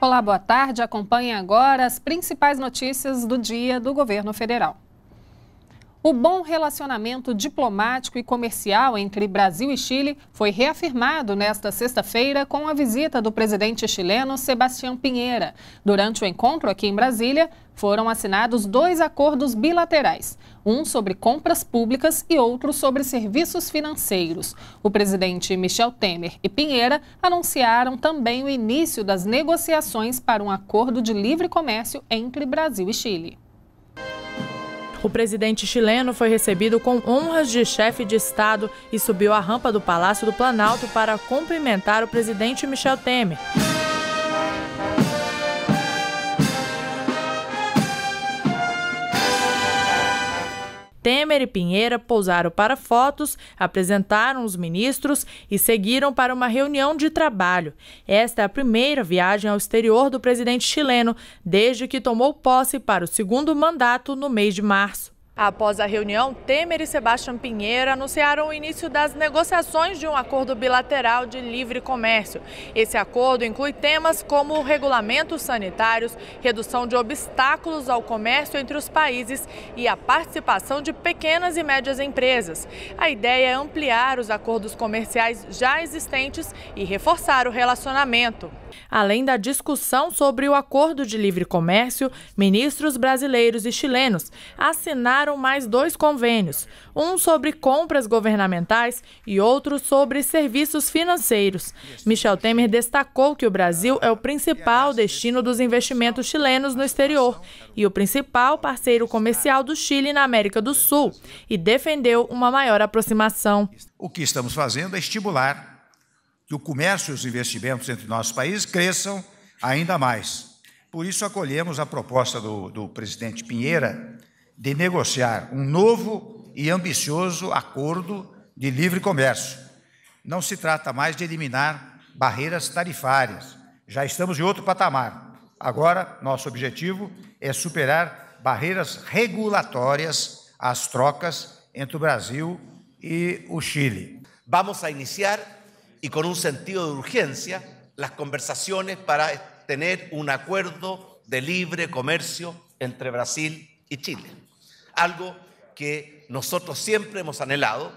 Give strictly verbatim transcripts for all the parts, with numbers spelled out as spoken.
Olá, boa tarde. Acompanhe agora as principais notícias do dia do governo federal. O bom relacionamento diplomático e comercial entre Brasil e Chile foi reafirmado nesta sexta-feira com a visita do presidente chileno Sebastián Piñera. Durante o encontro aqui em Brasília, foram assinados dois acordos bilaterais, um sobre compras públicas e outro sobre serviços financeiros. O presidente Michel Temer e Piñera anunciaram também o início das negociações para um acordo de livre comércio entre Brasil e Chile. O presidente chileno foi recebido com honras de chefe de Estado e subiu a rampa do Palácio do Planalto para cumprimentar o presidente Michel Temer. Temer e Piñera pousaram para fotos, apresentaram os ministros e seguiram para uma reunião de trabalho. Esta é a primeira viagem ao exterior do presidente chileno, desde que tomou posse para o segundo mandato no mês de março. Após a reunião, Temer e Sebastián Piñera anunciaram o início das negociações de um acordo bilateral de livre comércio. Esse acordo inclui temas como regulamentos sanitários, redução de obstáculos ao comércio entre os países e a participação de pequenas e médias empresas. A ideia é ampliar os acordos comerciais já existentes e reforçar o relacionamento. Além da discussão sobre o acordo de livre comércio, ministros brasileiros e chilenos assinaram mais dois convênios, um sobre compras governamentais e outro sobre serviços financeiros. Michel Temer destacou que o Brasil é o principal destino dos investimentos chilenos no exterior e o principal parceiro comercial do Chile na América do Sul e defendeu uma maior aproximação. O que estamos fazendo é estimular que o comércio e os investimentos entre nossos países cresçam ainda mais. Por isso, acolhemos a proposta do, do presidente Piñera de negociar um novo e ambicioso acordo de livre comércio. Não se trata mais de eliminar barreiras tarifárias. Já estamos em outro patamar. Agora, nosso objetivo é superar barreiras regulatórias às trocas entre o Brasil e o Chile. Vamos a iniciar, e com um sentido de urgência, as conversações para ter um acordo de livre comércio entre Brasil e Chile. Algo que nosotros siempre hemos anhelado,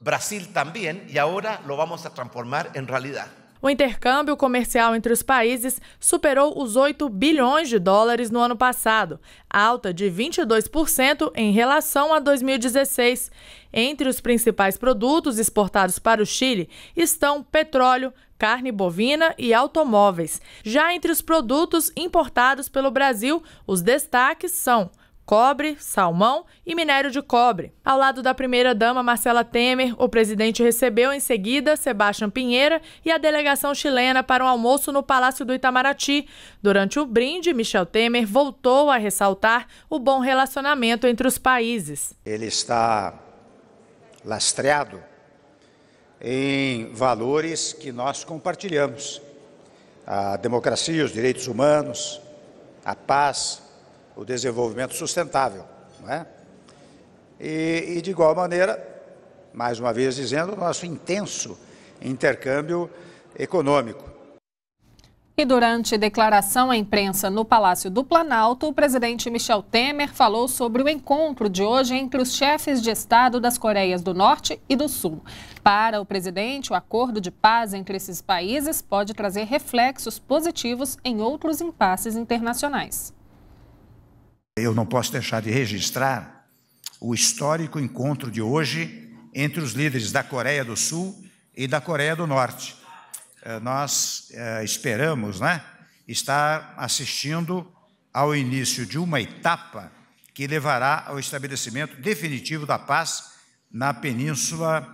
Brasil también, y ahora lo vamos a transformar en realidad. O intercâmbio comercial entre os países superou os oito bilhões de dólares no ano passado, alta de vinte e dois por cento em relação a dois mil e dezesseis. Entre os principais produtos exportados para o Chile estão petróleo, carne bovina e automóveis. Já entre os produtos importados pelo Brasil, os destaques são cobre, salmão e minério de cobre. Ao lado da primeira-dama Marcela Temer, o presidente recebeu em seguida Sebastián Piñera e a delegação chilena para um almoço no Palácio do Itamaraty. Durante o brinde, Michel Temer voltou a ressaltar o bom relacionamento entre os países. Ele está lastreado em valores que nós compartilhamos: a democracia, os direitos humanos, a paz, o desenvolvimento sustentável, não é? E, e, de igual maneira, mais uma vez dizendo, o nosso intenso intercâmbio econômico. E durante declaração à imprensa no Palácio do Planalto, o presidente Michel Temer falou sobre o encontro de hoje entre os chefes de Estado das Coreias do Norte e do Sul. Para o presidente, o acordo de paz entre esses países pode trazer reflexos positivos em outros impasses internacionais. Eu não posso deixar de registrar o histórico encontro de hoje entre os líderes da Coreia do Sul e da Coreia do Norte. Nós esperamos, né, estar assistindo ao início de uma etapa que levará ao estabelecimento definitivo da paz na Península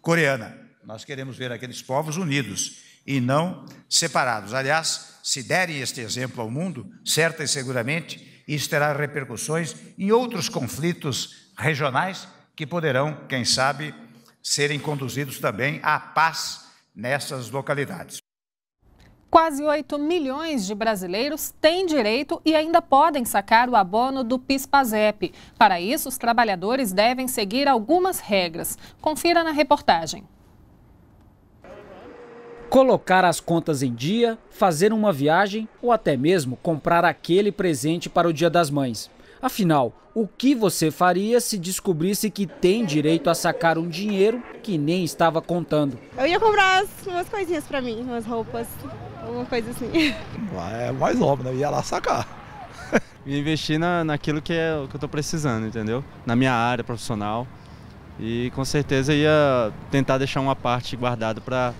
Coreana. Nós queremos ver aqueles povos unidos e não separados. Aliás, se derem este exemplo ao mundo, certa e seguramente, isso terá repercussões em outros conflitos regionais que poderão, quem sabe, serem conduzidos também à paz nessas localidades. Quase oito milhões de brasileiros têm direito e ainda podem sacar o abono do PIS/PASEP. Para isso, os trabalhadores devem seguir algumas regras. Confira na reportagem. Colocar as contas em dia, fazer uma viagem ou até mesmo comprar aquele presente para o Dia das Mães. Afinal, o que você faria se descobrisse que tem direito a sacar um dinheiro que nem estava contando? Eu ia comprar as, umas coisinhas para mim, umas roupas, alguma coisa assim. É mais óbvio, né? Eu ia lá sacar. E investir na, naquilo que, é, que eu estou precisando, entendeu? Na minha área profissional. E com certeza ia tentar deixar uma parte guardada para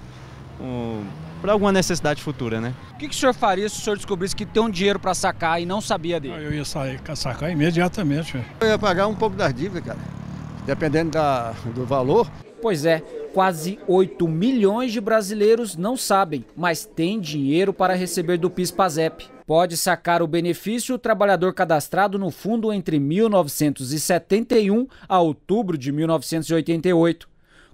um, para alguma necessidade futura, né? O que, que o senhor faria se o senhor descobrisse que tem um dinheiro para sacar e não sabia dele? Eu ia sair, sacar imediatamente. Filho. Eu ia pagar um pouco das dívidas, cara, dependendo da, do valor. Pois é, quase oito milhões de brasileiros não sabem, mas têm dinheiro para receber do PIS/PASEP. Pode sacar o benefício o trabalhador cadastrado no fundo entre mil novecentos e setenta e um a outubro de mil novecentos e oitenta e oito.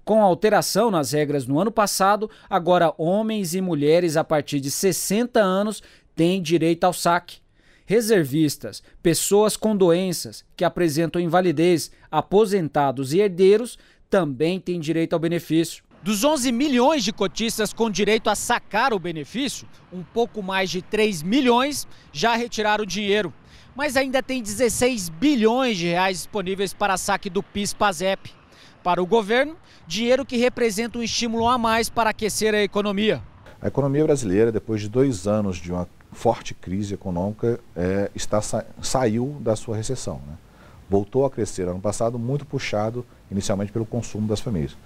Com a alteração nas regras no ano passado, agora homens e mulheres a partir de sessenta anos têm direito ao saque. Reservistas, pessoas com doenças que apresentam invalidez, aposentados e herdeiros também têm direito ao benefício. Dos onze milhões de cotistas com direito a sacar o benefício, um pouco mais de três milhões já retiraram o dinheiro. Mas ainda tem dezesseis bilhões de reais disponíveis para saque do PIS/PASEP. Para o governo, dinheiro que representa um estímulo a mais para aquecer a economia. A economia brasileira, depois de dois anos de uma forte crise econômica, é, está, saiu da sua recessão, né? Voltou a crescer ano passado, muito puxado inicialmente pelo consumo das famílias.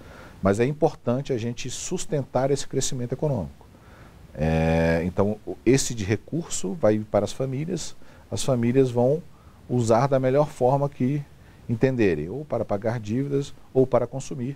Mas é importante a gente sustentar esse crescimento econômico. É, então, esse de recurso vai para as famílias, as famílias vão usar da melhor forma que entenderem, ou para pagar dívidas ou para consumir.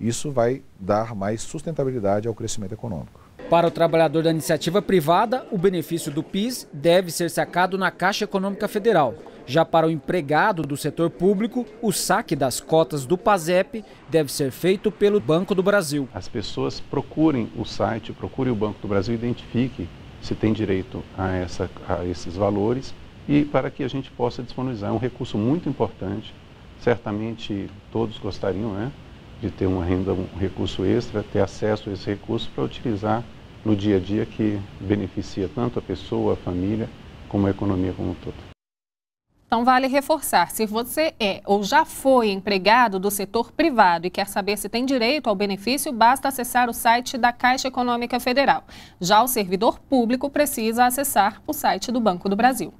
Isso vai dar mais sustentabilidade ao crescimento econômico. Para o trabalhador da iniciativa privada, o benefício do PIS deve ser sacado na Caixa Econômica Federal. Já para o empregado do setor público, o saque das cotas do PASEP deve ser feito pelo Banco do Brasil. As pessoas procurem o site, procurem o Banco do Brasil, identifiquem se tem direito a, essa, a esses valores e para que a gente possa disponibilizar. É um recurso muito importante. Certamente todos gostariam, né, de ter uma renda, um recurso extra, ter acesso a esse recurso para utilizar no dia a dia, que beneficia tanto a pessoa, a família, como a economia como um todo. Então vale reforçar, se você é ou já foi empregado do setor privado e quer saber se tem direito ao benefício, basta acessar o site da Caixa Econômica Federal. Já o servidor público precisa acessar o site do Banco do Brasil.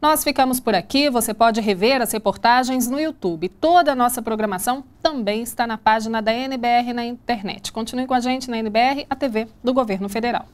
Nós ficamos por aqui, você pode rever as reportagens no YouTube. Toda a nossa programação também está na página da N B R na internet. Continue com a gente na N B R, a T V do Governo Federal.